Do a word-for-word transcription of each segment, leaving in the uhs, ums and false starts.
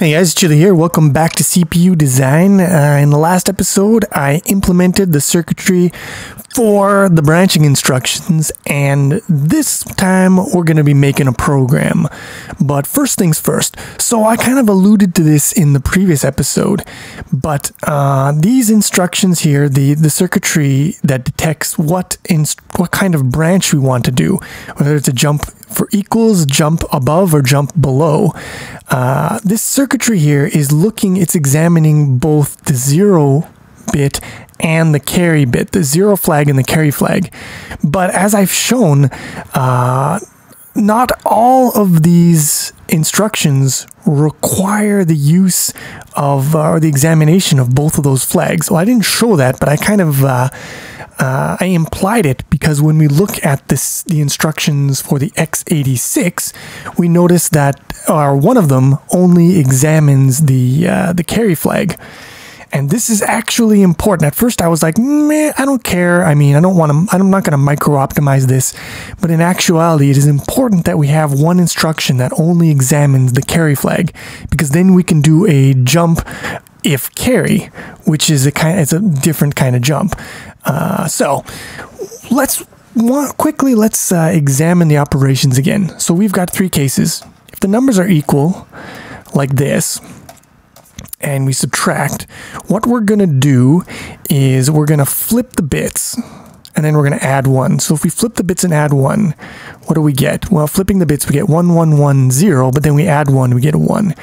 Hey guys, Chili here. Welcome back to C P U Design. Uh, in the last episode, I implemented the circuitry for the branching instructions, and this time we're going to be making a program. But first things first. So I kind of alluded to this in the previous episode, but uh, these instructions here, the, the circuitry that detects what, inst what kind of branch we want to do, whether it's a jump for equals, jump above, or jump below. Uh, this circuitry here is looking, it's examining both the zero bit and the carry bit, the zero flag and the carry flag. But as I've shown, uh, not all of these instructions require the use of, uh, or the examination of both of those flags. Well, I didn't show that, but I kind of, uh, Uh, I implied it because when we look at this, the instructions for the x eighty-six, we notice that our one of them only examines the uh, the carry flag, and this is actually important. At first, I was like, "Meh, I don't care. I mean, I don't want to. I'm not going to micro optimize this." But in actuality, it is important that we have one instruction that only examines the carry flag, because then we can do a jump if carry, which is a kind, it's a different kind of jump. Uh, so let's quickly, let's uh, examine the operations again. So we've got three cases. If the numbers are equal like this, and we subtract, what we're going to do is we're going to flip the bits and then we're going to add one. So if we flip the bits and add one, what do we get? Well, flipping the bits, we get one, one, one, zero, but then we add one, we get a one.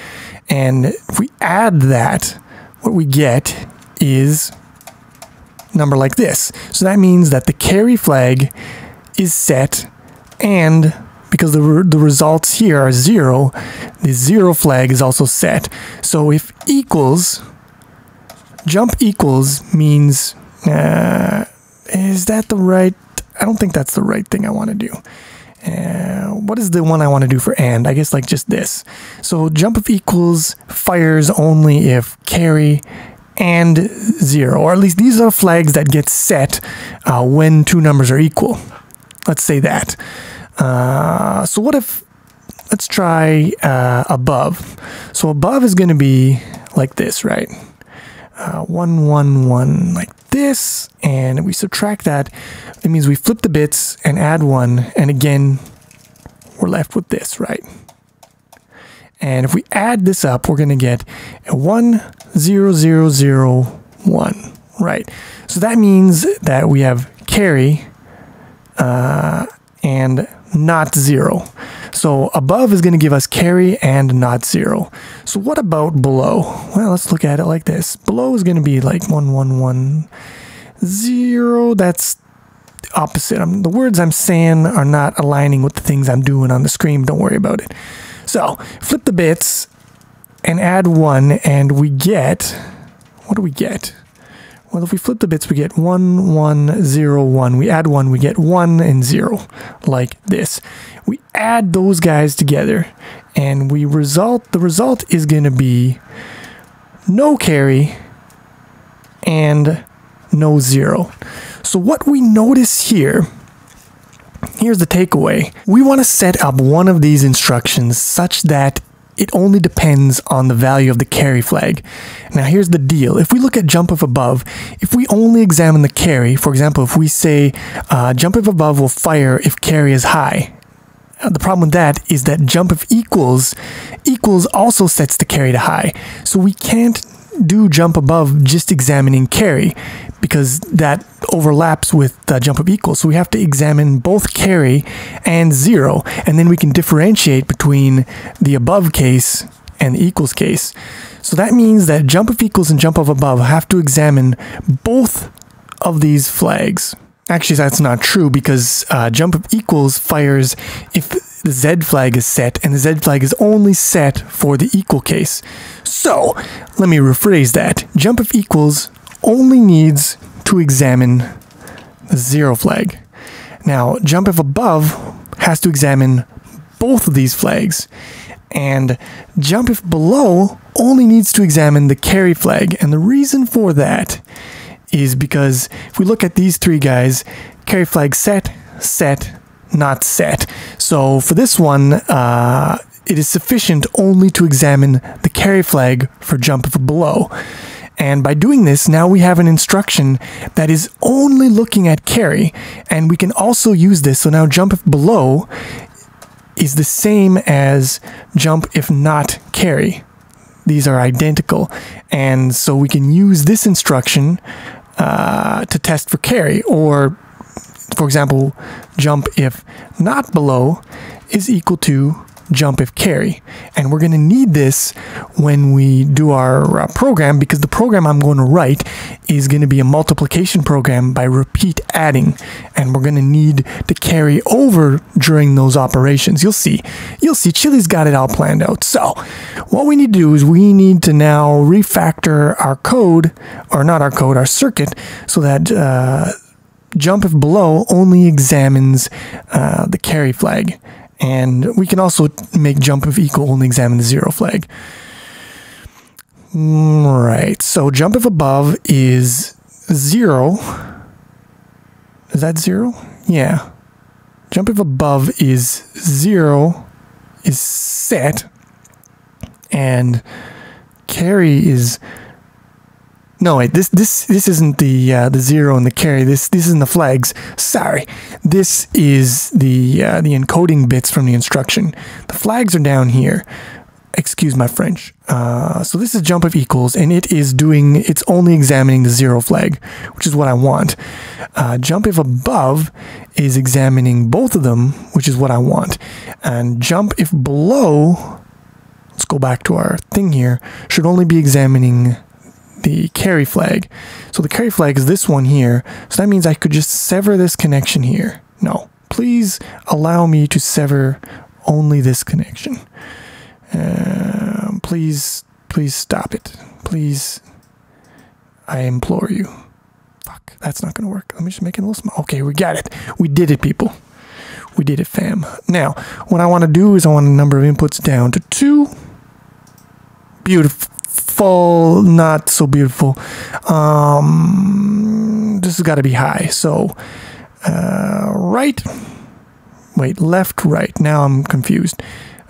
And if we add that, what we get is number like this. So that means that the carry flag is set, and because the, re the results here are zero, the zero flag is also set. So if equals, jump equals means, uh, is that the right, I don't think that's the right thing I want to do. Uh, what is the one I want to do for and? I guess like just this. So jump if equals fires only if carry and zero, or at least these are flags that get set uh, when two numbers are equal. Let's say that. Uh, so what if, let's try uh, above. So above is going to be like this, right? Uh, one, one, one, like this, and we subtract that. It means we flip the bits and add one, and again, we're left with this, right? And if we add this up, we're going to get a one, zero, zero, zero, one, right? So that means that we have carry uh, and not zero. So above is going to give us carry and not zero. So what about below? Well, let's look at it like this. Below is going to be like one, one, one, zero. That's the opposite. I'm, the words I'm saying are not aligning with the things I'm doing on the screen. Don't worry about it. So flip the bits and add one, and we get, what do we get? Well, if we flip the bits, we get one, one, zero, one. We add one, we get one and zero, like this. We add those guys together, and we result, the result is going to be no carry and no zero. So what we notice here, here's the takeaway. We want to set up one of these instructions such that it only depends on the value of the carry flag. Now here's the deal. If we look at jump if above, if we only examine the carry, for example, if we say uh, jump if above will fire if carry is high. The problem with that is that jump if equals, equals also sets the carry to high. So we can't do jump above just examining carry, because that overlaps with uh, jump of equals. So we have to examine both carry and zero, and then we can differentiate between the above case and the equals case. So that means that jump of equals and jump of above have to examine both of these flags. Actually, that's not true, because uh, jump of equals fires if the Z flag is set, and the Z flag is only set for the equal case. So let me rephrase that. Jump of equals only needs to examine the zero flag. Now, jump if above has to examine both of these flags, and jump if below only needs to examine the carry flag. And the reason for that is because if we look at these three guys, carry flag set, set, not set. So for this one, uh, it is sufficient only to examine the carry flag for jump for below. And by doing this, now we have an instruction that is only looking at carry, and we can also use this. So now jump if below is the same as jump if not carry. These are identical, and so we can use this instruction uh, to test for carry, or for example, jump if not below is equal to jump if carry. And we're going to need this when we do our uh, program, because the program I'm going to write is going to be a multiplication program by repeat adding, and we're going to need to carry over during those operations. You'll see. You'll see Chili's got it all planned out. So what we need to do is we need to now refactor our code, or not our code, our circuit, so that uh, jump if below only examines uh, the carry flag. And we can also make jump if equal only examine the zero flag. Right, so jump if above is zero. Is that zero? Yeah. Jump if above is zero is set, and carry is no wait. This this this isn't the uh, the zero and the carry. This this isn't the flags. Sorry, this is the uh, the encoding bits from the instruction. The flags are down here. Excuse my French. Uh, so this is jump if equals, and it is doing. It's only examining the zero flag, which is what I want. Uh, jump if above is examining both of them, which is what I want, and jump if below. Let's go back to our thing here. Should only be examining the carry flag. So the carry flag is this one here, so that means I could just sever this connection here. No, please allow me to sever only this connection. Um, please, please stop it. Please, I implore you. Fuck, that's not gonna work. Let me just make it a little small. Okay, we got it. We did it, people. We did it, fam. Now, what I want to do is I want a number of inputs down to two. Beautiful. Full, not so beautiful. Um, this has got to be high. So, uh, right. Wait, left, right. Now I'm confused.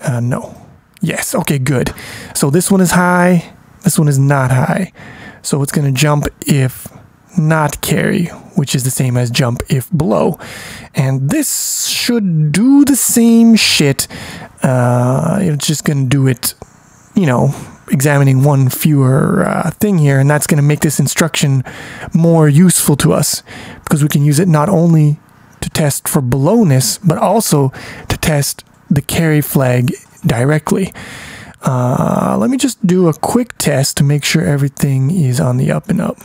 Uh, no. Yes. Okay, good. So this one is high. This one is not high. So it's going to jump if not carry, which is the same as jump if below. And this should do the same shit. Uh, it's just going to do it, you know, examining one fewer uh, thing here, and that's going to make this instruction more useful to us, because we can use it not only to test for belowness, but also to test the carry flag directly. Uh, let me just do a quick test to make sure everything is on the up and up.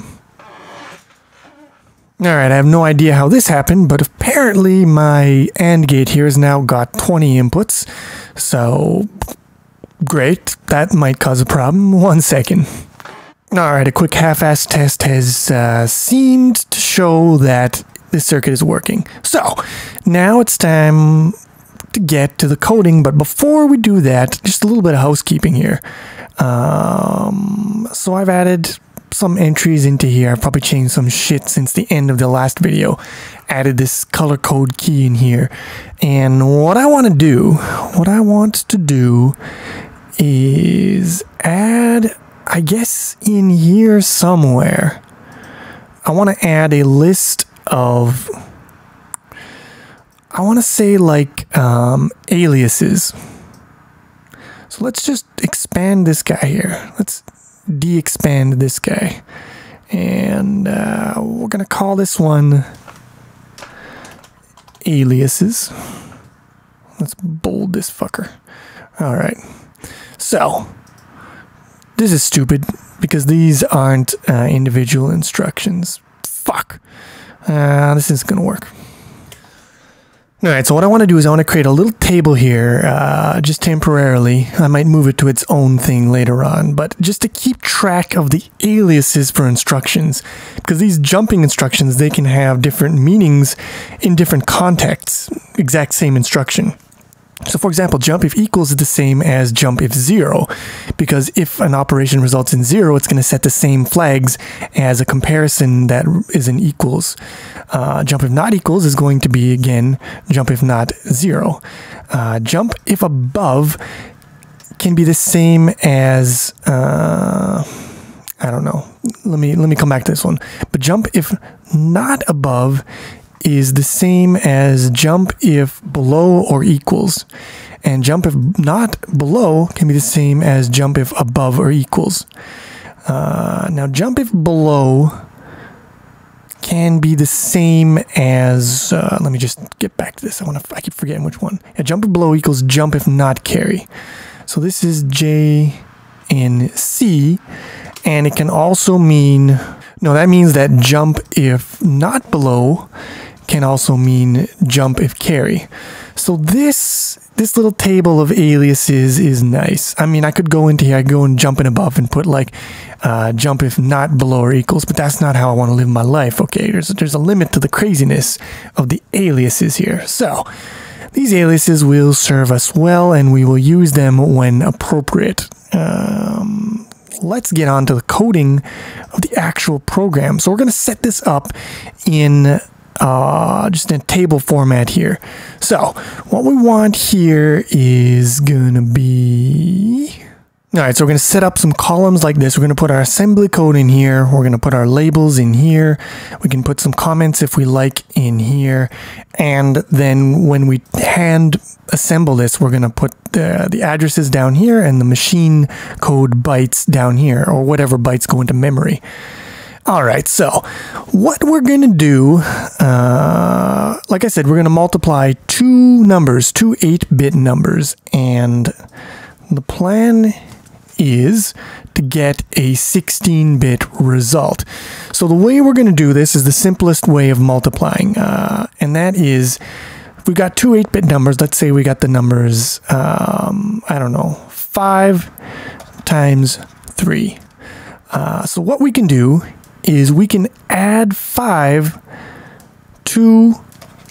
Alright, I have no idea how this happened, but apparently my AND gate here has now got twenty inputs, so great, that might cause a problem. One second. Alright, a quick half-assed test has uh, seemed to show that this circuit is working. So, now it's time to get to the coding, but before we do that, just a little bit of housekeeping here. Um, so I've added some entries into here. I've probably changed some shit since the end of the last video. Added this color code key in here. And what I want to do, what I want to do is add, I guess in here somewhere, I want to add a list of, I want to say like um, aliases. So let's just expand this guy here. Let's de-expand this guy, and uh, we're gonna call this one aliases. Let's bold this fucker. All right, so this is stupid because these aren't uh, individual instructions. Fuck, uh, this isn't gonna work. Alright, so what I want to do is I want to create a little table here, uh, just temporarily. I might move it to its own thing later on, but just to keep track of the aliases for instructions, because these jumping instructions, they can have different meanings in different contexts, exact same instruction. So for example, jump if equals is the same as jump if zero, because if an operation results in zero, it's going to set the same flags as a comparison that is in equals. Uh, jump if not equals is going to be, again, jump if not zero. Uh, jump if above can be the same as, uh, I don't know. Let me, let me come back to this one. But jump if not above is the same as jump if below or equals. And jump if not below can be the same as jump if above or equals. Uh, now jump if below can be the same as, uh, let me just get back to this. I want to, I keep forgetting which one. Yeah, jump if below equals jump if not carry. So this is J and C, and it can also mean, no, that means that jump if not below can also mean jump if carry. So this this little table of aliases is nice. I mean, I could go into here, I go and jump in above and put like uh, jump if not below or equals, but that's not how I want to live my life. Okay, there's, there's a limit to the craziness of the aliases here. So these aliases will serve us well, and we will use them when appropriate. Um, let's get on to the coding of the actual program. So we're going to set this up in Uh, just in a table format here. So what we want here is gonna be, all right, so we're gonna set up some columns like this. We're gonna put our assembly code in here. We're gonna put our labels in here. We can put some comments if we like in here. And then when we hand assemble this, we're gonna put the, the addresses down here and the machine code bytes down here, or whatever bytes go into memory. All right, so what we're going to do, uh, like I said, we're going to multiply two numbers, two eight-bit numbers, and the plan is to get a sixteen-bit result. So the way we're going to do this is the simplest way of multiplying, uh, and that is, if we got two eight-bit numbers, let's say we got the numbers, um, I don't know, five times three. Uh, so what we can do is we can add five to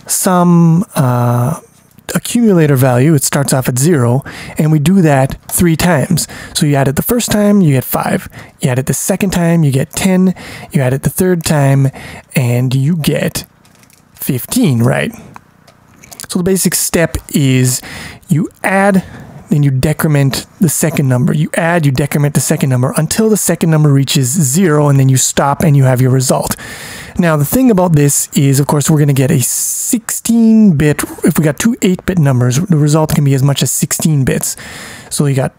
some uh, accumulator value. It starts off at zero, and we do that three times. So you add it the first time, you get five. You add it the second time, you get ten. You add it the third time, and you get fifteen, right? So the basic step is you add, then you decrement the second number. You add, you decrement the second number until the second number reaches zero, and then you stop and you have your result. Now, the thing about this is, of course, we're gonna get a sixteen-bit, if we got two eight-bit numbers, the result can be as much as sixteen bits. So you got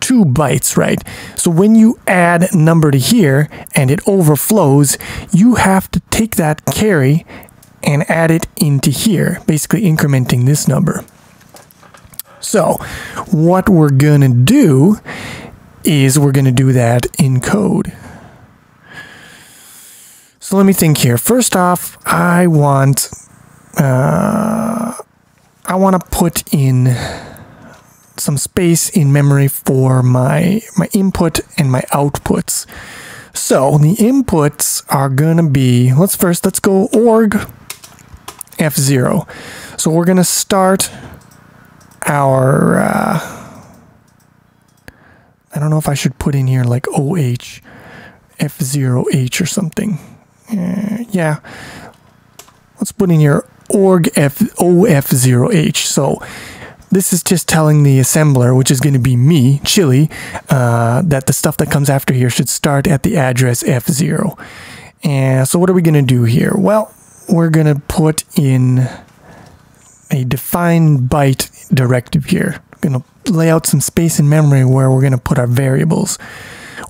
two bytes, right? So when you add number to here and it overflows, you have to take that carry and add it into here, basically incrementing this number. So what we're going to do is we're going to do that in code. So let me think here. First off, I want uh, I want to put in some space in memory for my, my input and my outputs. So the inputs are going to be, let's first, let's go org F zero. So we're going to start our, uh, I don't know if I should put in here like O H, F zero H or something. Uh, yeah, let's put in here org F, O F zero H. So this is just telling the assembler, which is going to be me, Chili, uh, that the stuff that comes after here should start at the address F zero. And so what are we going to do here? Well, we're going to put in a define byte directive here. We're going to lay out some space in memory where we're going to put our variables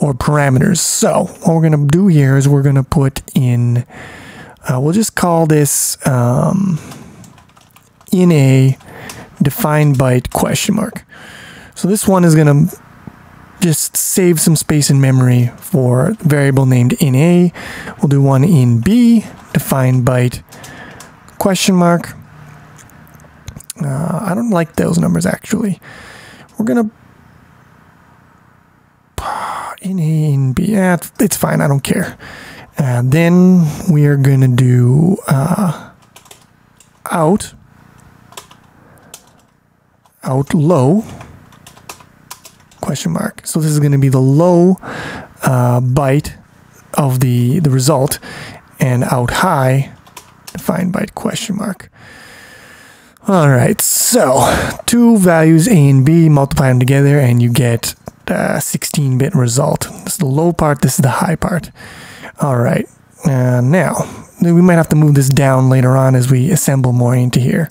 or parameters. So what we're going to do here is we're going to put in, uh, we'll just call this um, in a define byte question mark. So this one is going to just save some space in memory for a variable named in A. We'll do one in B, define byte question mark. Uh, I don't like those numbers, actually. We're going to in A and B. Yeah, it's fine. I don't care. Uh, then we are going to do uh, out, out low, question mark. So this is going to be the low uh, byte of the, the result, and out high, defined byte question mark. Alright, so two values A and B, multiply them together and you get a sixteen bit result. This is the low part, this is the high part. Alright, uh, now we might have to move this down later on as we assemble more into here.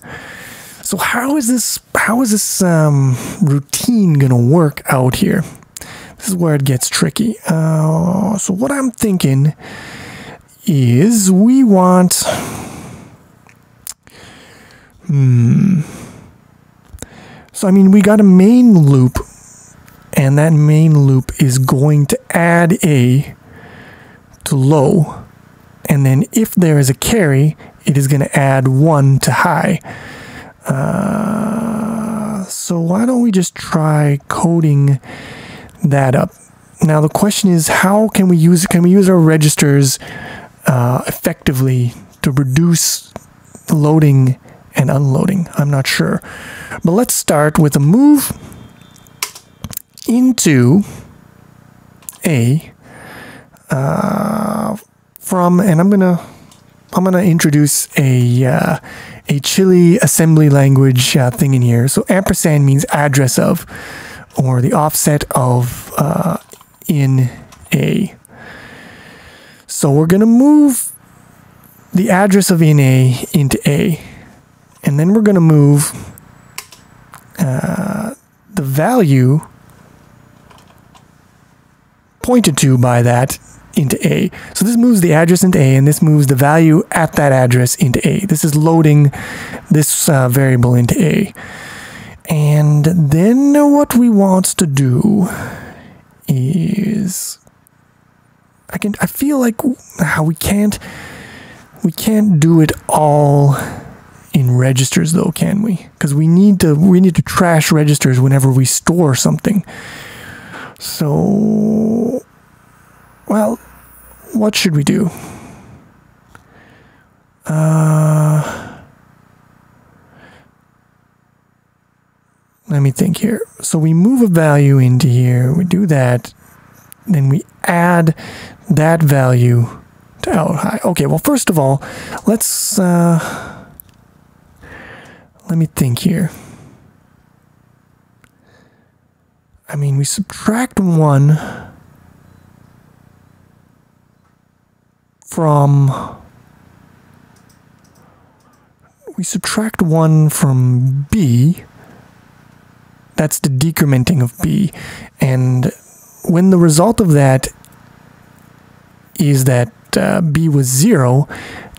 So how is this, how is this um, routine gonna work out here? This is where it gets tricky. Uh, so what I'm thinking is we want, hmm. So I mean, we got a main loop, and that main loop is going to add A to low, and then if there is a carry, it is going to add one to high. Uh, so why don't we just try coding that up? Now the question is, how can we use can we use our registers uh, effectively to reduce loading and unloading? I'm not sure, but let's start with a move into A uh, from, and I'm gonna I'm gonna introduce a uh, a Chili assembly language uh, thing in here. So ampersand means address of, or the offset of uh, in A. So we're gonna move the address of in A into A, and then we're gonna move uh, the value pointed to by that into A. So this moves the address into A, and this moves the value at that address into A. This is loading this uh, variable into A. And then what we want to do is, I can I feel like how we can't we can't do it all in registers though, can we? Because we need to we need to trash registers whenever we store something. So, well, what should we do? Uh, let me think here. So we move a value into here, we do that, then we add that value to out high. Okay, well, first of all, let's, uh, let me think here. I mean, we subtract one from, we subtract one from B. That's the decrementing of B. And when the result of that is that uh, B was zero,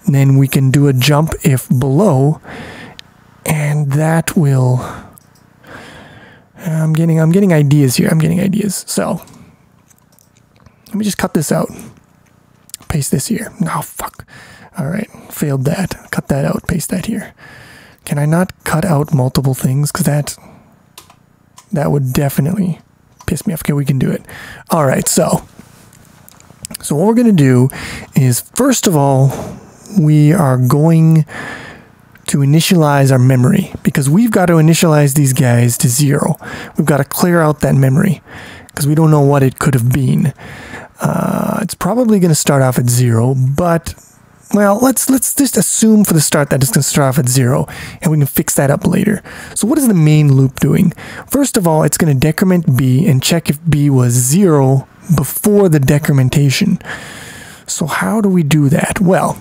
then we can do a jump if below, and that will, I'm getting I'm getting ideas here. I'm getting ideas. So let me just cut this out. Paste this here. No, fuck. All right, failed that. Cut that out. Paste that here. Can I not cut out multiple things? Because that that would definitely piss me off. Okay, we can do it. All right, so so what we're gonna do is, first of all, we are going to initialize our memory, because we've got to initialize these guys to zero. We've got to clear out that memory because we don't know what it could have been. Uh, it's probably going to start off at zero, but well, let's let's just assume for the start that it's going to start off at zero, and we can fix that up later. So what is the main loop doing? First of all, it's going to decrement B and check if B was zero before the decrementation. So how do we do that? Well,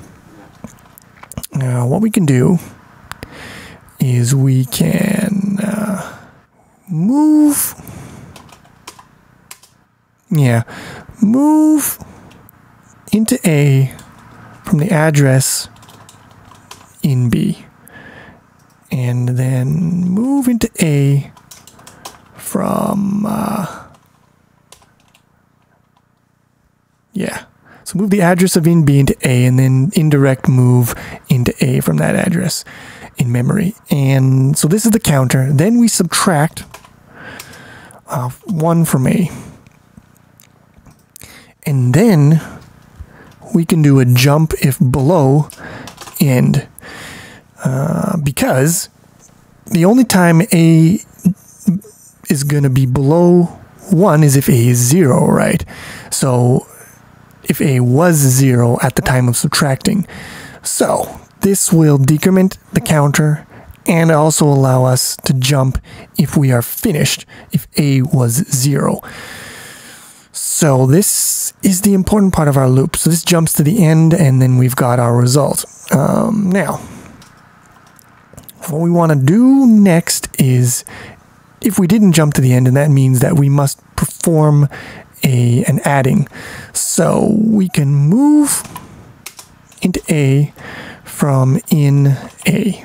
now what we can do is we can uh, move, yeah, move into A from the address in B, and then move into A from, uh, yeah. So move the address of in B into A, and then indirect move into A from that address in memory. And so this is the counter. Then we subtract uh, one from A. And then we can do a jump if below end. Uh, because the only time A is going to be below one is if A is zero, right? So if A was zero at the time of subtracting. So this will decrement the counter and also allow us to jump if we are finished, if A was zero. So this is the important part of our loop. So this jumps to the end, and then we've got our result. Um, now, what we want to do next is, if we didn't jump to the end, and that means that we must perform a, an adding. So we can move into A from in A.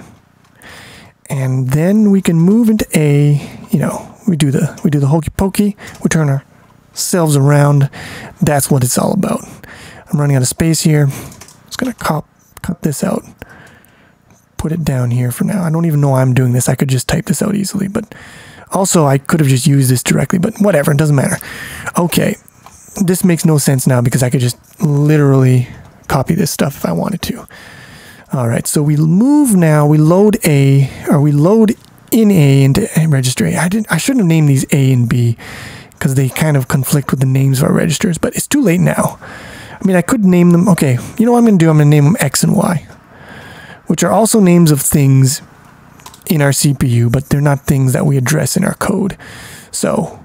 And then we can move into A, you know, we do the we do the hokey pokey, we turn ourselves around. That's what it's all about. I'm running out of space here. I'm just gonna cop cut this out. Put it down here for now. I don't even know why I'm doing this. I could just type this out easily, but also I could have just used this directly, but whatever, it doesn't matter. Okay. This makes no sense now because I could just literally copy this stuff if I wanted to. Alright, so we move now, we load A, or we load in A into registry. I didn't, I shouldn't have named these A and B, because they kind of conflict with the names of our registers, but it's too late now. I mean, I could name them, okay, you know what I'm going to do? I'm going to name them X and Y, which are also names of things in our C P U, but they're not things that we address in our code. So,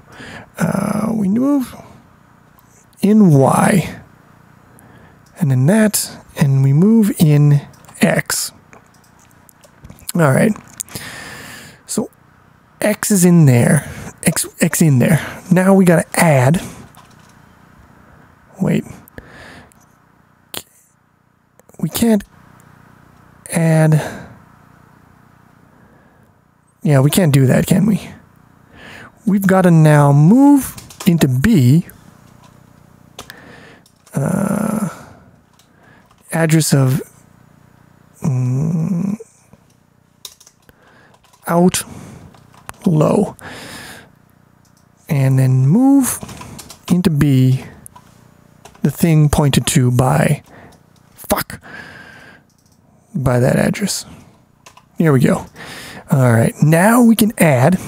uh, we move in Y, and then that, and we move in X. All right. So X is in there. X X in there. Now we gotta add. Wait. We can't add. Yeah, we can't do that, can we? We've gotta now move into B. Uh, address of out low, and then move into B the thing pointed to by fuck by that address. Here we go. All right, now we can add.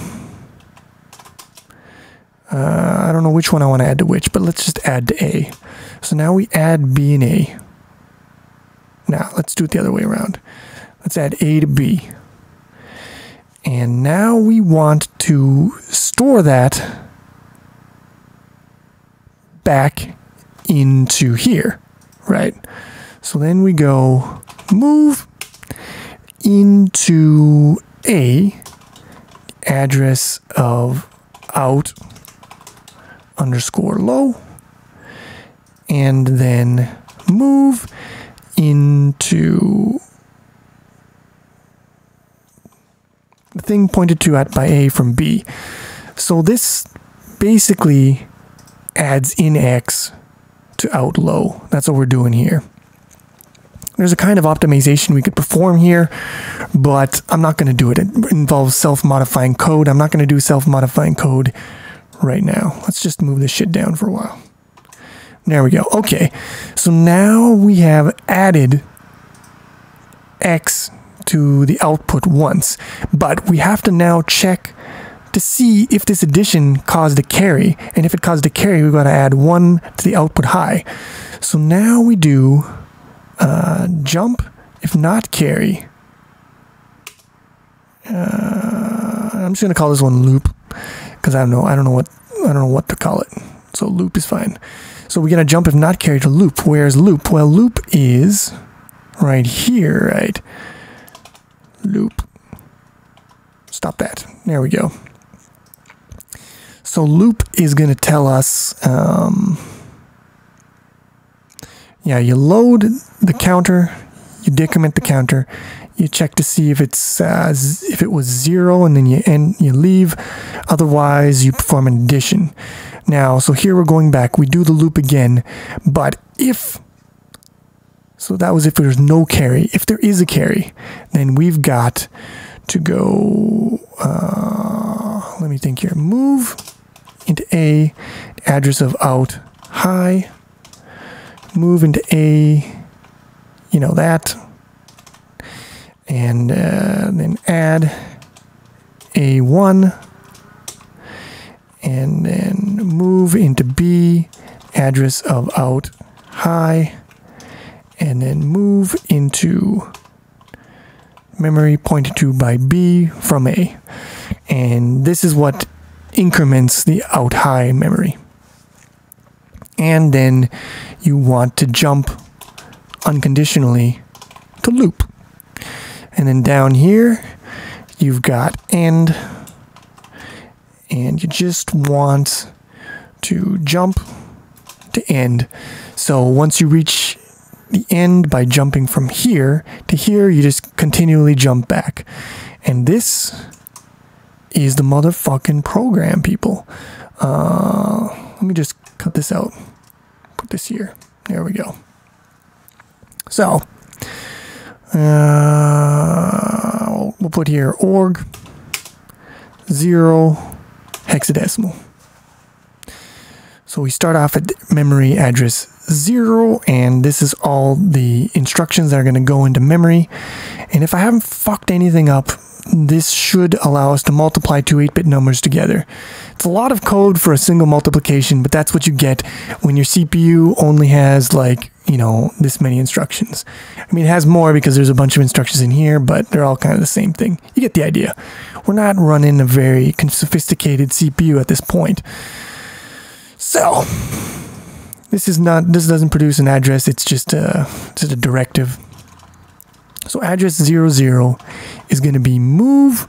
Uh, I don't know which one I want to add to which, but let's just add to A. So now we add B and A. Now, let's do it the other way around. Let's add A to B. And now we want to store that back into here, right? So then we go move into A, address of out underscore low, and then move into the thing pointed to at by A from B. So this basically adds in X to out low. That's what we're doing here. There's a kind of optimization we could perform here, but I'm not going to do it. It involves self-modifying code. I'm not going to do self-modifying code right now. Let's just move this shit down for a while. There we go. Okay, so now we have added X to the output once, but we have to now check to see if this addition caused a carry, and if it caused a carry, we've got to add one to the output high. So now we do uh, jump if not carry. Uh, I'm just gonna call this one loop because I don't know. I don't know what I don't know what to call it. So loop is fine. So we're going to jump if not carry to loop. Where's loop? Well, loop is right here, right? Loop. Stop that. There we go. So loop is going to tell us, um, yeah, you load the counter, you decrement the counter, you check to see if it's uh, if it was zero, and then you end, you leave. Otherwise, you perform an addition. Now, so here we're going back. We do the loop again, but if, so that was if there's no carry. If there is a carry, then we've got to go, uh, let me think here, move into A, address of out high, move into A, you know that, and uh, then add A one, and then move into B, address of out high, and then move into memory pointed to by B from A. And this is what increments the out high memory. And then you want to jump unconditionally to loop. And then down here, you've got end, and you just want to jump to end. So once you reach the end by jumping from here to here, you just continually jump back. And this is the motherfucking program, people. Uh, let me just cut this out. Put this here. There we go. So, uh, we'll put here org zero hexadecimal. So we start off at memory address zero, and this is all the instructions that are going to go into memory. And if I haven't fucked anything up, this should allow us to multiply two eight-bit numbers together. It's a lot of code for a single multiplication, but that's what you get when your C P U only has, like, you know, this many instructions. I mean, it has more because there's a bunch of instructions in here, but they're all kind of the same thing. You get the idea. We're not running a very sophisticated C P U at this point. So, this is not, this doesn't produce an address, it's just a, just a directive. So address zero zero is going to be move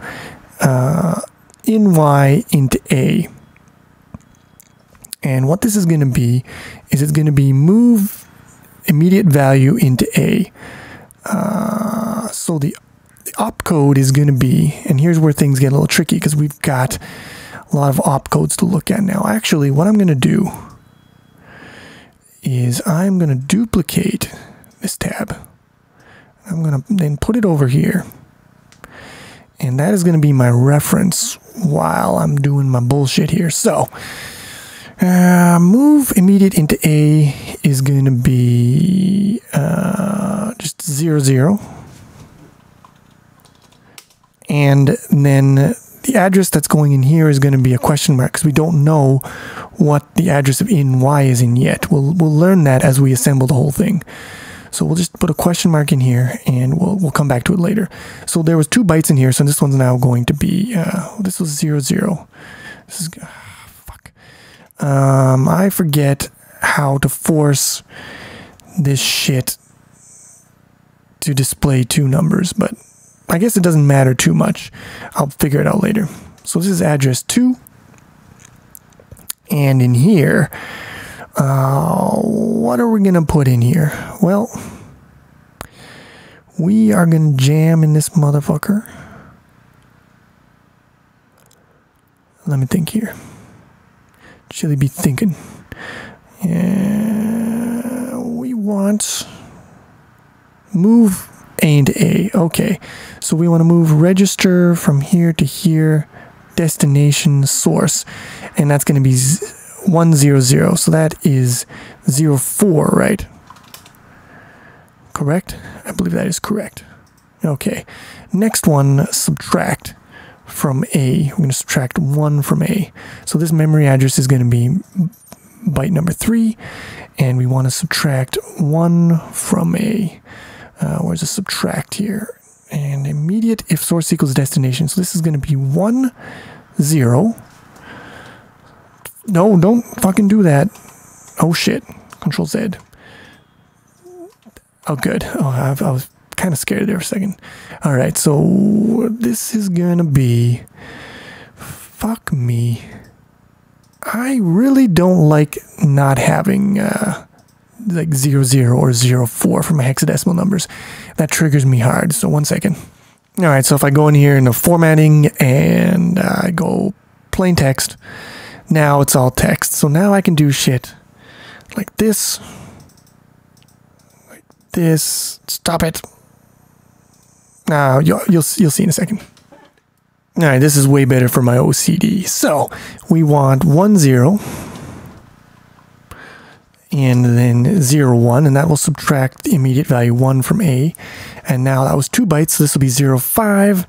uh, ny into A. And what this is going to be is it's going to be move immediate value into A. Uh, so the, the opcode is going to be, and here's where things get a little tricky because we've got a lot of opcodes to look at now. Actually, what I'm going to do is I'm going to duplicate this tab. I'm going to then put it over here. And that is going to be my reference while I'm doing my bullshit here. So, uh, move immediate into A is going to be uh, just zero, zero. And then the address that's going in here is going to be a question mark because we don't know what the address of N Y is in yet. We'll, we'll learn that as we assemble the whole thing. So we'll just put a question mark in here, and we'll, we'll come back to it later. So there was two bytes in here, so this one's now going to be, uh, this was zero, zero. This is, uh, fuck. Um, I forget how to force this shit to display two numbers, but I guess it doesn't matter too much. I'll figure it out later. So this is address two. And in here, Uh, what are we going to put in here? Well, we are going to jam in this motherfucker. Let me think here. Chili be thinking. Yeah, we want move A into A. Okay, so we want to move register from here to here, destination source, and that's going to be Z one zero zero, so that is zero four, right? Correct? I believe that is correct. Okay. Next one, subtract from A. We're going to subtract one from A. So this memory address is going to be byte number three, and we want to subtract one from A. Uh, where's the subtract here? And immediate if source equals destination. So this is going to be one zero. No, don't fucking do that. Oh shit. Control Z. Oh, good. Oh, I, I was kind of scared there for a second. All right, so this is gonna be. Fuck me. I really don't like not having uh, like zero zero or zero four for my hexadecimal numbers. That triggers me hard. So one second. All right, so if I go in here in the formatting and I go plain text. Now it's all text. So now I can do shit like this, like this. Stop it. Now you'll, you'll, you'll see in a second. All right, this is way better for my O C D. So we want one zero and then zero one, and that will subtract the immediate value one from A. And now that was two bytes, so this will be zero five,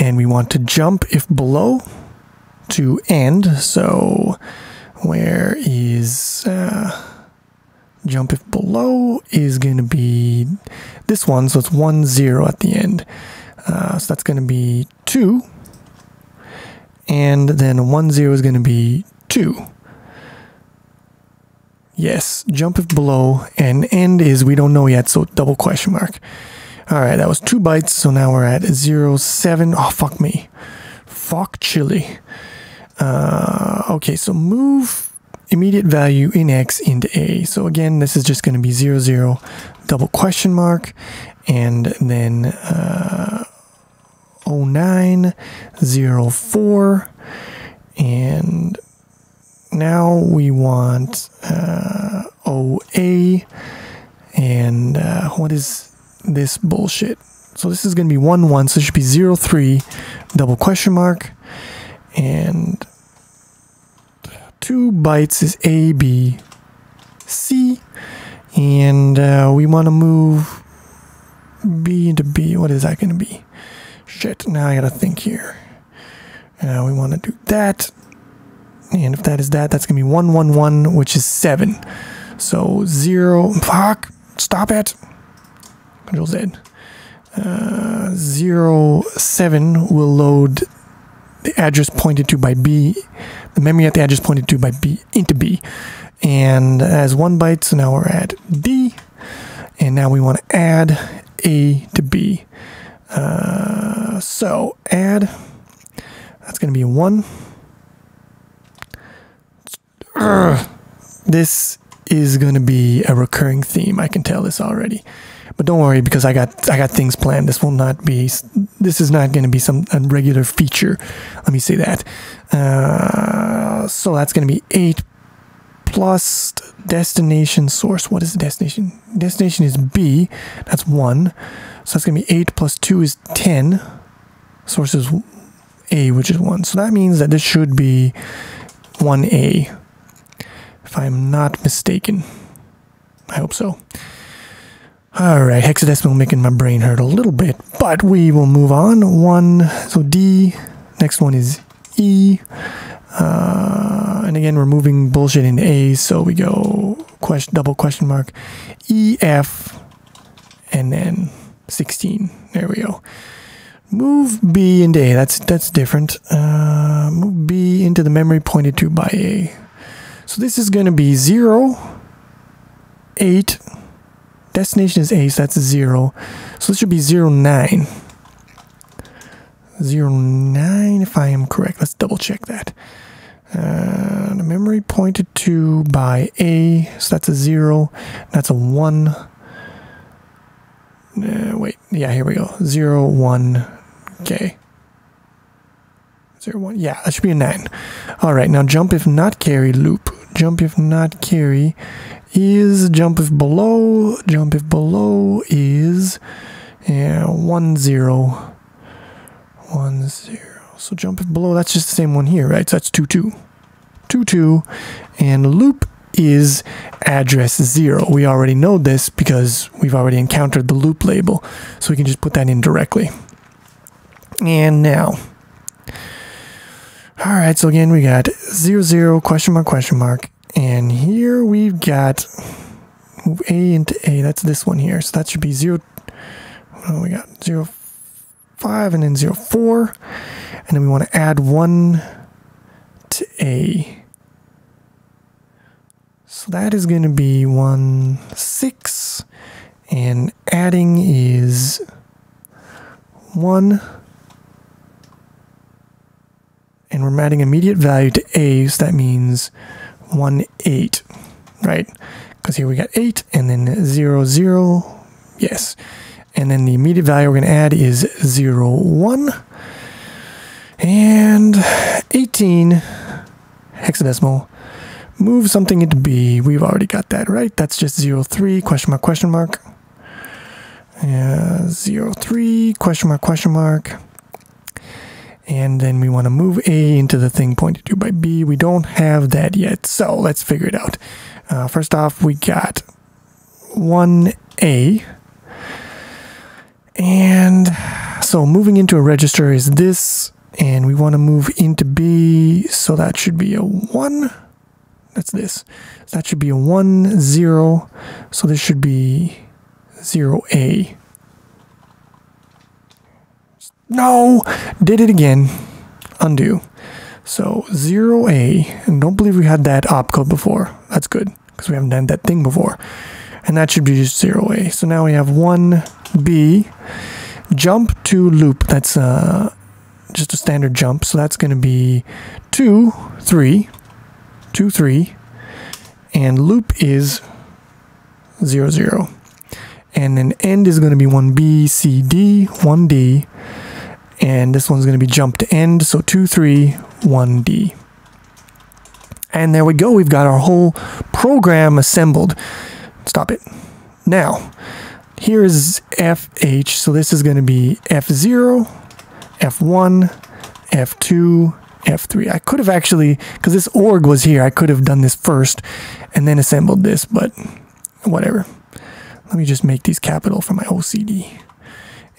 and we want to jump if below to end. So where is uh, jump if below is going to be this one, so it's one zero at the end. Uh, so that's going to be two. And then one zero is going to be two. Yes, jump if below, and end is we don't know yet, so double question mark. All right, that was two bytes, so now we're at zero seven. Oh, fuck me. Fuck Chili. Uh, okay, so move immediate value in X into A. So again, this is just going to be zero zero, double question mark, and then uh, oh nine zero four, and now we want uh, O A, and uh, what is this bullshit? So this is going to be one one, so it should be zero three, double question mark, and two bytes is A B C, and uh, we want to move B into B. What is that going to be? Shit! Now I got to think here. Uh, we want to do that. And if that is that, that's going to be one one one, which is seven. So zero, fuck, stop it. Control Z. Uh, zero seven will load the address pointed to by B, the memory at the address pointed to by B, into B. And as one byte, so now we're at D. And now we want to add A to B. Uh, so add, that's going to be one. Urgh. This is going to be a recurring theme. I can tell this already, but don't worry because I got I got things planned. This will not be. This is not going to be some a regular feature. Let me say that. Uh, so that's going to be eight plus destination source. What is the destination? Destination is B. That's one. So that's going to be eight plus two is ten. Source is A, which is one. So that means that this should be one A. If I'm not mistaken. I hope so. Alright, hexadecimal making my brain hurt a little bit, but we will move on. One, so D, next one is E. Uh, and again, we're moving bullshit into A, so we go question, double question mark, E, F, and then sixteen. There we go. Move B into A, that's, that's different. Uh, move B into the memory pointed to by A. So this is going to be zero, eight, destination is A, so that's zero, so this should be zero, nine. zero, nine if I am correct, let's double check that. Uh, the memory pointed to by A, so that's a zero, that's a one, uh, wait, yeah, here we go, zero, one, okay. One. Yeah, that should be a nine. All right, now jump if not carry loop. Jump if not carry is jump if below. Jump if below is yeah, one zero, one zero. So jump if below. That's just the same one here, right? So that's two two, two two, and loop is address zero. We already know this because we've already encountered the loop label, so we can just put that in directly. And now. All right, so again, we got zero, zero, question mark, question mark. And here we've got move A into A. That's this one here. So that should be zero. Oh, we got zero, five, and then zero, four. And then we want to add one to A. So that is going to be one, six. And adding is one. And we're adding immediate value to A, so that means one, eight, right? Because here we got eight, and then zero, zero, yes. And then the immediate value we're going to add is zero, one. And eighteen, hexadecimal, move something into B. We've already got that, right? That's just zero, three, question mark, question mark. Uh, zero, three, question mark, question mark. And then we want to move A into the thing pointed to by B. We don't have that yet, so let's figure it out. Uh, first off, we got one A. And so moving into a register is this, and we want to move into B, so that should be a one. That's this. So that should be a one, zero. So this should be zero A. No, did it again. Undo. So zero A, and don't believe we had that opcode before. That's good, because we haven't done that thing before. And that should be just zero A. So now we have one B, jump to loop. That's uh, just a standard jump. So that's going to be two, three, two, three, and loop is zero, zero. And then end is going to be one B, C D, one D, and this one's going to be jump to end, so two, three, one D. And there we go, we've got our whole program assembled. Stop it. Now, here is F H, so this is going to be F zero, F one, F two, F three. I could have actually, because this org was here, I could have done this first and then assembled this, but whatever. Let me just make these capital for my O C D.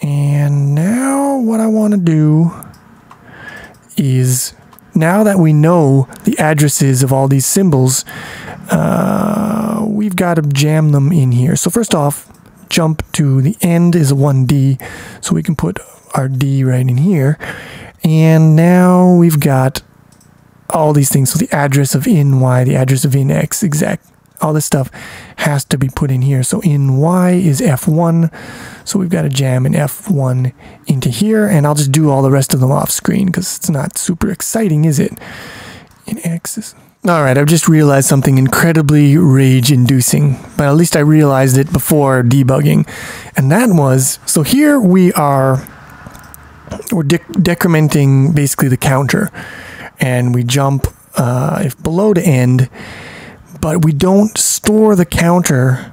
And now what I want to do is, now that we know the addresses of all these symbols, uh, we've got to jam them in here. So first off, jump to the end is a one D, so we can put our D right in here. And now we've got all these things. So the address of in Y, the address of in X, exact. All this stuff has to be put in here. So in Y is F one. So we've got to jam an F one into here. And I'll just do all the rest of them off screen because it's not super exciting, is it? In X is... All right, I've just realized something incredibly rage-inducing. But at least I realized it before debugging. And that was... So here we are... We're de decrementing basically the counter. And we jump uh, if below to end... But we don't store the counter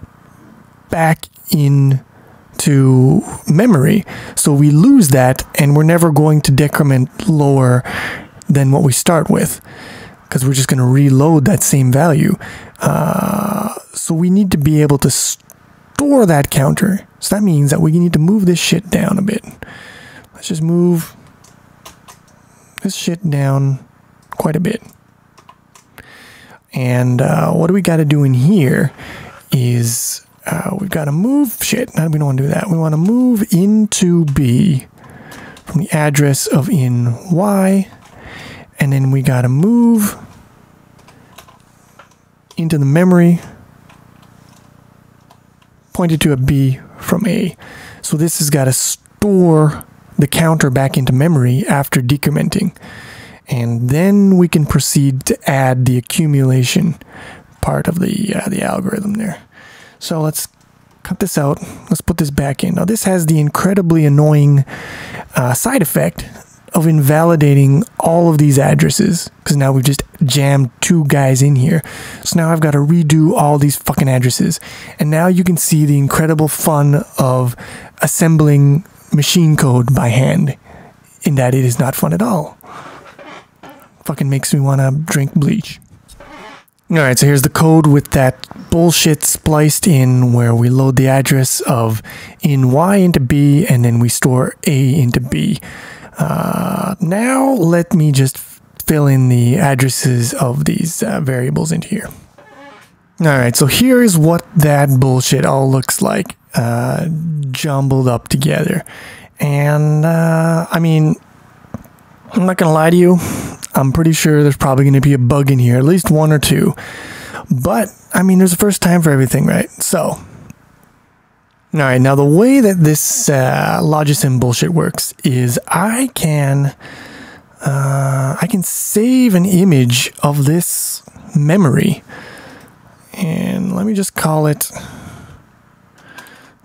back into memory. So we lose that, and we're never going to decrement lower than what we start with, because we're just going to reload that same value. Uh, so we need to be able to store that counter. So that means that we need to move this shit down a bit. Let's just move this shit down quite a bit. And uh, what do we got to do in here is uh, we've got to move shit. No, we don't want to do that. We want to move into B from the address of in Y. And then we got to move into the memory pointed to a B from A. So this has got to store the counter back into memory after decrementing. And then we can proceed to add the accumulation part of the uh, the algorithm there. So let's cut this out. Let's put this back in. Now this has the incredibly annoying uh, side effect of invalidating all of these addresses, because now we've just jammed two guys in here. So now I've got to redo all these fucking addresses. And now you can see the incredible fun of assembling machine code by hand, in that it is not fun at all. Fucking makes me want to drink bleach. Alright, so here's the code with that bullshit spliced in, where we load the address of in Y into B, and then we store A into B. Uh, now let me just fill in the addresses of these uh, variables into here. Alright, so here is what that bullshit all looks like, uh, jumbled up together. And, uh, I mean, I'm not gonna lie to you, I'm pretty sure there's probably going to be a bug in here, at least one or two. But, I mean, there's a first time for everything, right? So, alright, now the way that this uh, Logisim bullshit works is I can, uh, I can save an image of this memory. And let me just call it,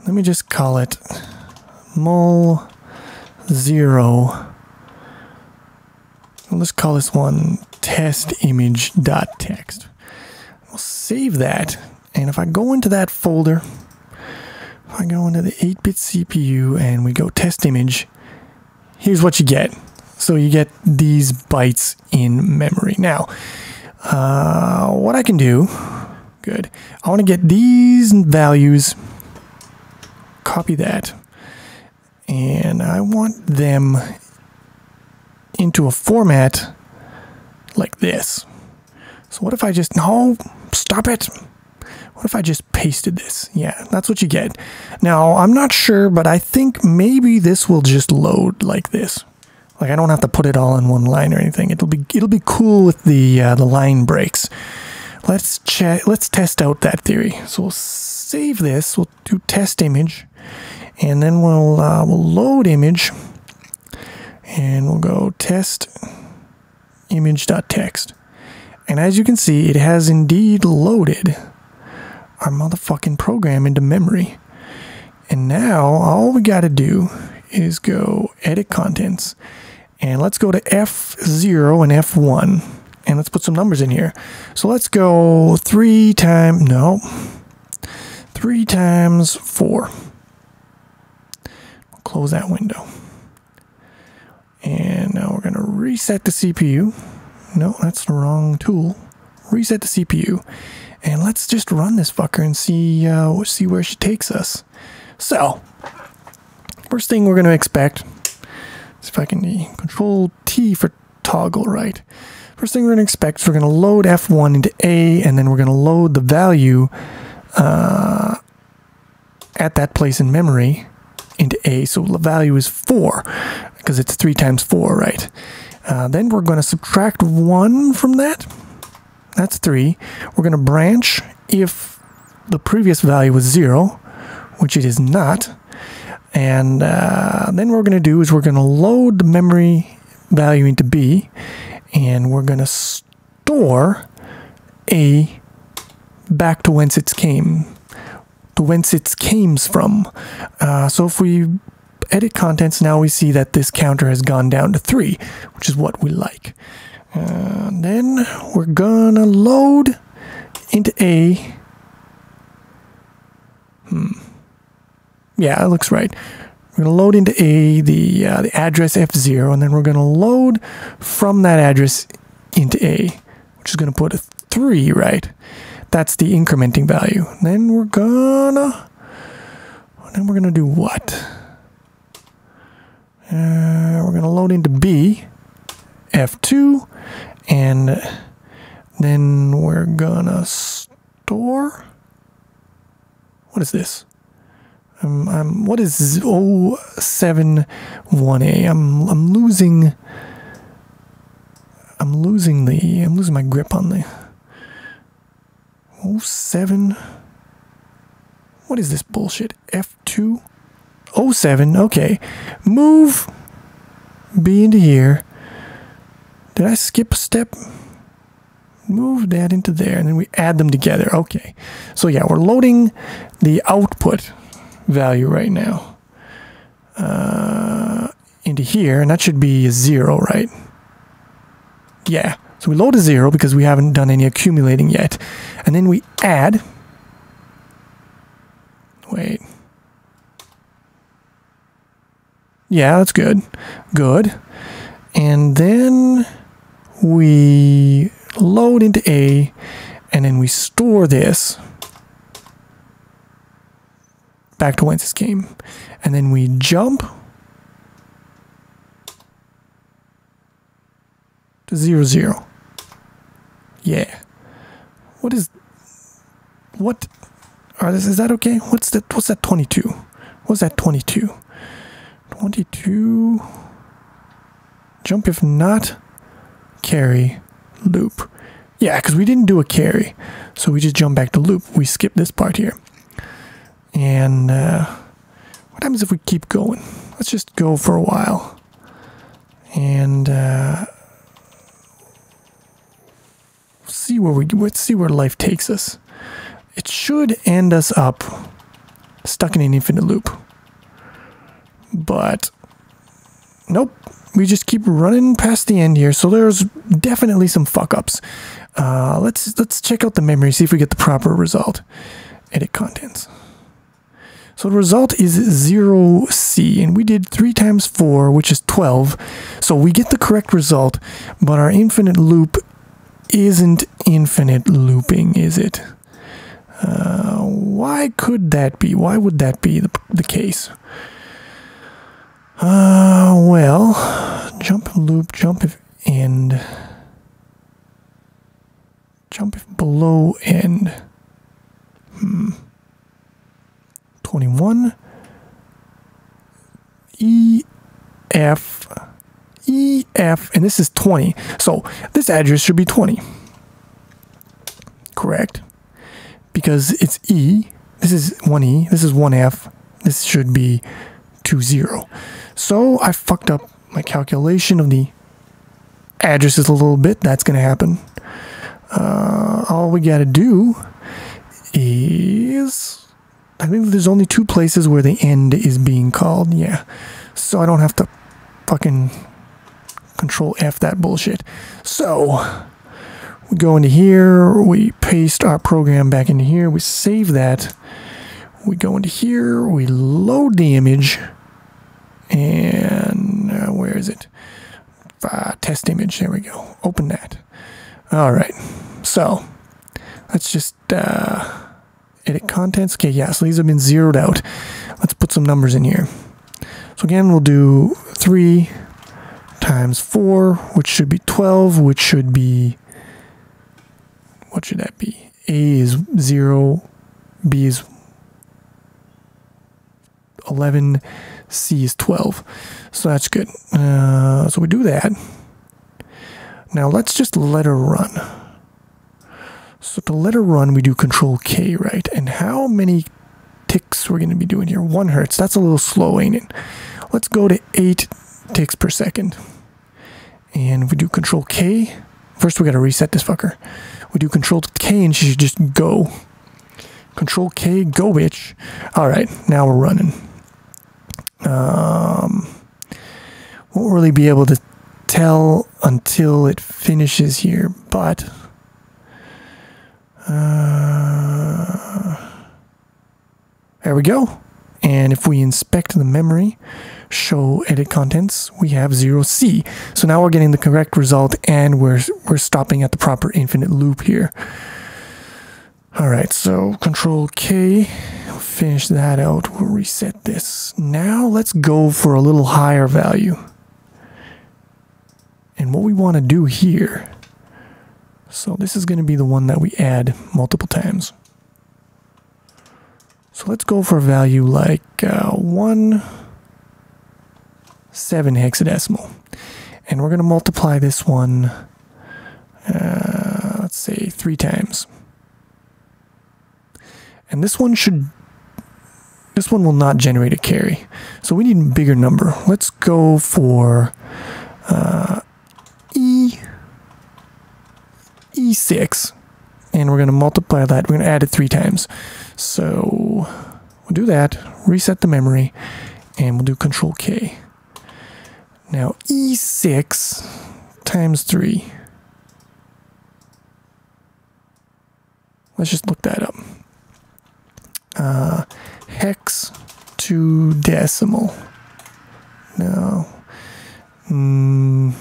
let me just call it mul zero. Let's call this one test image dot text. We'll save that, and if I go into that folder, if I go into the eight bit C P U and we go test image, here's what you get. So you get these bytes in memory. Now, uh, what I can do, good, I want to get these values, copy that, and I want them into a format like this. So what if I just, no, stop it. What if I just pasted this? Yeah, that's what you get. Now, I'm not sure, but I think maybe this will just load like this. Like, I don't have to put it all in one line or anything. It'll be it'll be cool with the uh, the line breaks. Let's check. Let's test out that theory. So we'll save this. We'll do test image, and then we'll uh, we'll load image, and we'll go test image.txt. And as you can see, it has indeed loaded our motherfucking program into memory. And now all we got to do is go edit contents. And let's go to F zero and F one. And let's put some numbers in here. So let's go three times, no, three times four. We'll close that window. And now we're going to reset the C P U. No, that's the wrong tool. Reset the C P U, and let's just run this fucker and see uh, see where she takes us. So, first thing we're gonna expect. Let's see if I can uh, Control T for toggle right. First thing we're gonna expect is we're gonna load F one into A, and then we're gonna load the value uh, at that place in memory into A. So the value is four because it's three times four, right? Uh, then we're going to subtract one from that. That's three. We're going to branch if the previous value was zero, which it is not. And uh, then what we're going to do is we're going to load the memory value into B, and we're going to store A back to whence it came, to whence it came from. Uh, so if we edit contents, now we see that this counter has gone down to three, which is what we like. Uh, then we're gonna load into A. Hmm. Yeah, it looks right. We're gonna load into A the uh, the address F zero, and then we're gonna load from that address into A, which is gonna put a three, right? That's the incrementing value. Then we're gonna then we're gonna do what? Uh, we're going to load into B, F two, and then we're going to store. What is this? Um, I'm, what is oh seven one A? I'm, I'm losing, I'm losing the, I'm losing my grip on the oh seven. What is this bullshit? F two? oh seven, okay. Move B into here. Did I skip a step? Move that into there, and then we add them together. Okay. So yeah, we're loading the output value right now uh, into here, and that should be a zero, right? Yeah. So we load a zero because we haven't done any accumulating yet. And then we add. Wait. Yeah, that's good. Good. And then we load into A, and then we store this back to whence this came. And then we jump to zero, zero. Yeah. What is, what are this? Is that okay? What's that? What's that twenty-two? What's that twenty-two? twenty-two, jump if not, carry, loop. Yeah, because we didn't do a carry, so we just jump back to loop. We skip this part here. And uh, what happens if we keep going? Let's just go for a while. And uh, see where we let's see where life takes us. It should end us up stuck in an infinite loop. But nope, we just keep running past the end here. So there's definitely some fuck ups. Uh, let's let's check out the memory, see if we get the proper result. Edit contents. So the result is zero C, and we did three times four, which is twelve. So we get the correct result, but our infinite loop isn't infinite looping, is it? Uh, why could that be? Why would that be the, the case? Uh, well, jump loop, jump if end, jump if below end. hmm, twenty-one, E, F, E, F, and this is twenty. So this address should be twenty, correct? Because it's E, this is one E, this is one F, this should be two zero. So I fucked up my calculation of the addresses a little bit. That's going to happen. Uh, all we got to do is, I think there's only two places where the end is being called. Yeah. So I don't have to fucking control F that bullshit. So we go into here, we paste our program back into here, we save that, we go into here, we load the image, and uh, where is it? Uh, test image, there we go. Open that. All right, so let's just uh, edit contents. Okay, yeah, so these have been zeroed out. Let's put some numbers in here. So again, we'll do three times four, which should be twelve, which should be, what should that be? A is zero, B is eleven, C is twelve. So that's good. Uh, so we do that. Now let's just let her run. So to let her run, we do control K, right? And how many ticks we're going to be doing here? One hertz. That's a little slow, ain't it? Let's go to eight ticks per second. And we do control K. First, we got to reset this fucker. We do control K and she should just go. Control K, go, bitch. All right, now we're running. Um, won't really be able to tell until it finishes here, but uh, there we go. And if we inspect the memory, show edit contents, we have zero C. So now we're getting the correct result, and we're we're stopping at the proper infinite loop here. Alright, so control K, finish that out, we'll reset this. Now let's go for a little higher value. And what we want to do here, so this is going to be the one that we add multiple times. So let's go for a value like uh, one seven hexadecimal. And we're going to multiply this one, uh, let's say, three times. And this one should, this one will not generate a carry. So we need a bigger number. Let's go for uh, E, E six. And we're going to multiply that. We're going to add it three times. So we'll do that, reset the memory, and we'll do control K. Now E six times three. Let's just look that up. Uh, hex to decimal. No. Mm.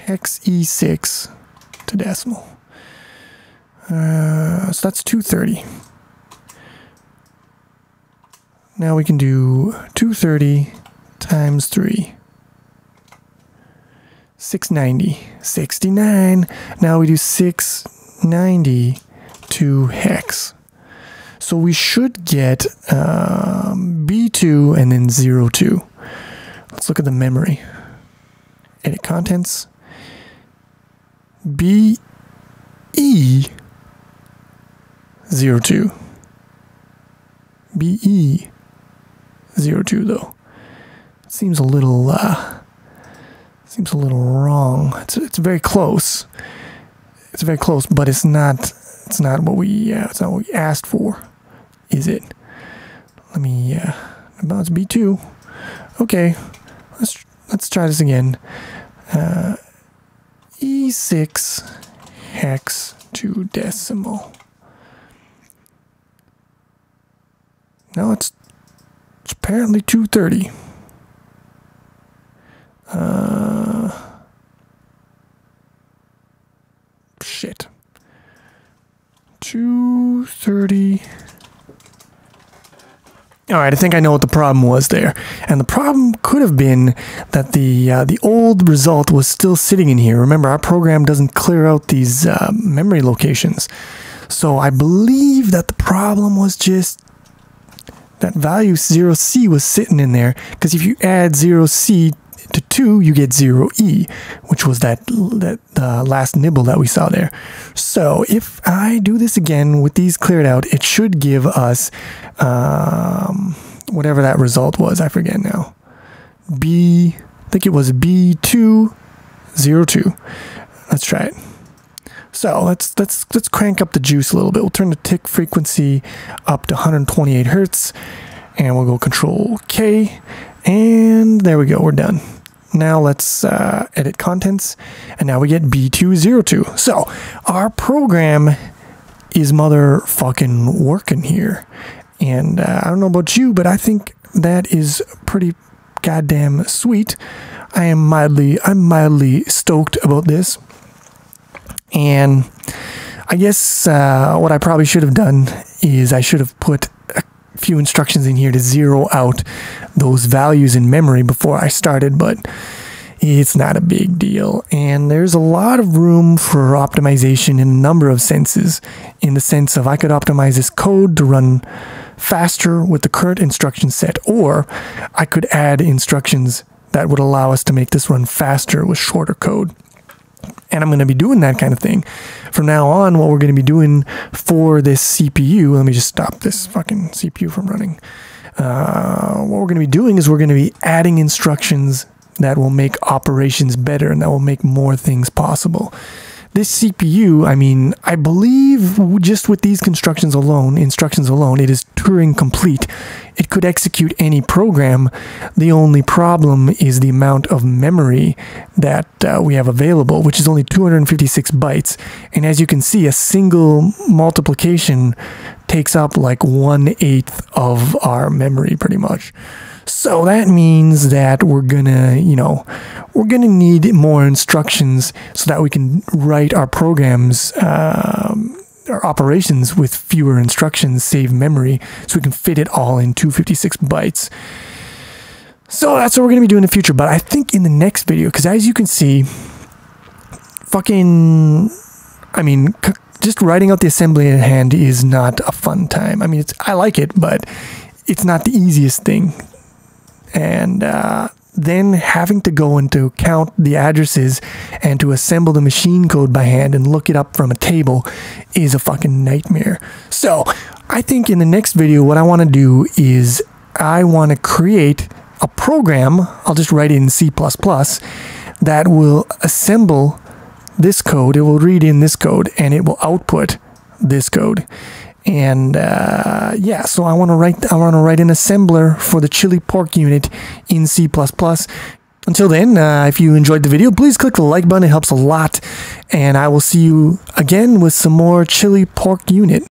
Hex E six to decimal. Uh, so that's two thirty. Now we can do two thirty times three. six ninety. sixty-nine. Now we do six ninety to hex. So we should get um, B two and then zero two. Let's look at the memory. Edit contents. B E zero two. B E zero two though. It seems a little uh, seems a little wrong. It's it's very close. It's very close, but it's not it's not what we uh, it's not what we asked for. Is it? Let me uh, bounce B two. Okay, let's let's try this again. Uh, E six hex to decimal. No, it's, it's apparently two thirty. Uh, shit. two thirty. All right, I think I know what the problem was there. And the problem could have been that the uh, the old result was still sitting in here. Remember, our program doesn't clear out these uh, memory locations. So I believe that the problem was just that value zero C was sitting in there, because if you add zero C to two, you get zero E, which was that that uh, last nibble that we saw there. So if I do this again with these cleared out, it should give us um, whatever that result was. I forget now. B, I think it was B two zero two. Let's try it. So let's let's let's crank up the juice a little bit. We'll turn the tick frequency up to one hundred twenty-eight hertz, and we'll go Control K, and there we go. We're done. Now let's uh, edit contents, and now we get B two zero two. So our program is motherfucking working here, and uh, I don't know about you, but I think that is pretty goddamn sweet. I am mildly I'm mildly stoked about this. And I guess uh, what I probably should have done is I should have put a few instructions in here to zero out those values in memory before I started, but it's not a big deal. And there's a lot of room for optimization in a number of senses, in the sense of I could optimize this code to run faster with the current instruction set, or I could add instructions that would allow us to make this run faster with shorter code. And I'm going to be doing that kind of thing. From now on, what we're going to be doing for this C P U, let me just stop this fucking C P U from running. Uh, what we're going to be doing is we're going to be adding instructions that will make operations better and that will make more things possible. This C P U, I mean, I believe just with these constructions alone, instructions alone, it is Turing complete. It could execute any program. The only problem is the amount of memory that uh, we have available, which is only two hundred fifty-six bytes. And as you can see, a single multiplication takes up like one-eighth of our memory, pretty much. So that means that we're gonna, you know, we're gonna need more instructions so that we can write our programs, um, our operations with fewer instructions, save memory, so we can fit it all in two hundred fifty-six bytes. So that's what we're gonna be doing in the future. But I think in the next video, because as you can see, fucking, I mean, just writing out the assembly at hand is not a fun time. I mean, it's I like it, but it's not the easiest thing. And uh, then having to go and to count the addresses and to assemble the machine code by hand and look it up from a table is a fucking nightmare. So I think in the next video, what I want to do is I want to create a program. I'll just write in C plus plus that will assemble this code. It will read in this code and it will output this code. And uh, yeah, so I want to write. I want to write an assembler for the chili pork unit in C plus plus. Until then, uh, if you enjoyed the video, please click the like button. It helps a lot. And I will see you again with some more chili pork unit.